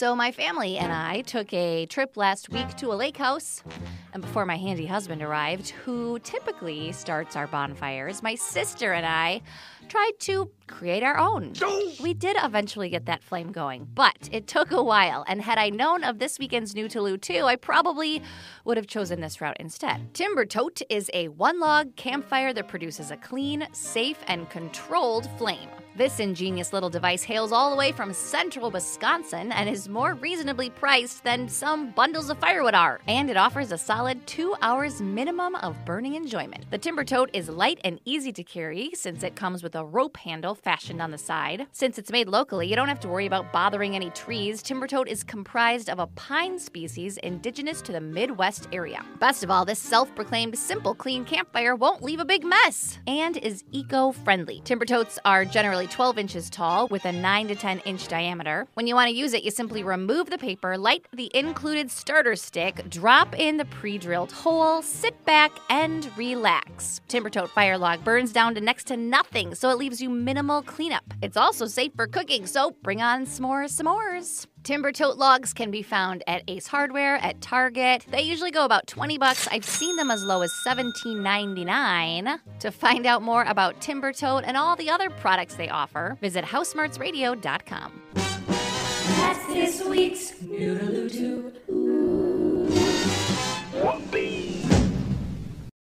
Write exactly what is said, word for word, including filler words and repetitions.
So my family and I took a trip last week to a lake house. And before my handy husband arrived, who typically starts our bonfires, my sister and I tried to create our own. We did eventually get that flame going, but it took a while. And had I known of this weekend's New to Lou Too, I probably would have chosen this route instead. Timber Tote is a one-log campfire that produces a clean, safe, and controlled flame. This ingenious little device hails all the way from central Wisconsin and is more reasonably priced than some bundles of firewood are. And it offers a solid two hours minimum of burning enjoyment. The Timber Tote is light and easy to carry since it comes with a rope handle fashioned on the side. Since it's made locally, you don't have to worry about bothering any trees. Timber Tote is comprised of a pine species indigenous to the Midwest area. Best of all, this self-proclaimed simple clean campfire won't leave a big mess and is eco-friendly. Timber Totes are generally twelve inches tall with a nine to ten inch diameter. When you want to use it, you simply remove the paper, light the included starter stick, drop in the pre-drilled hole, sit back, and relax. Timber Tote fire log burns down to next to nothing, so it leaves you minimal cleanup. It's also safe for cooking, so bring on s'more s'mores. Timber Tote logs can be found at Ace Hardware, at Target. They usually go about twenty bucks. I've seen them as low as seventeen ninety-nine. To find out more about Timber Tote and all the other products they offer, visit House Marts Radio dot com. That's this week's New to Lou Too.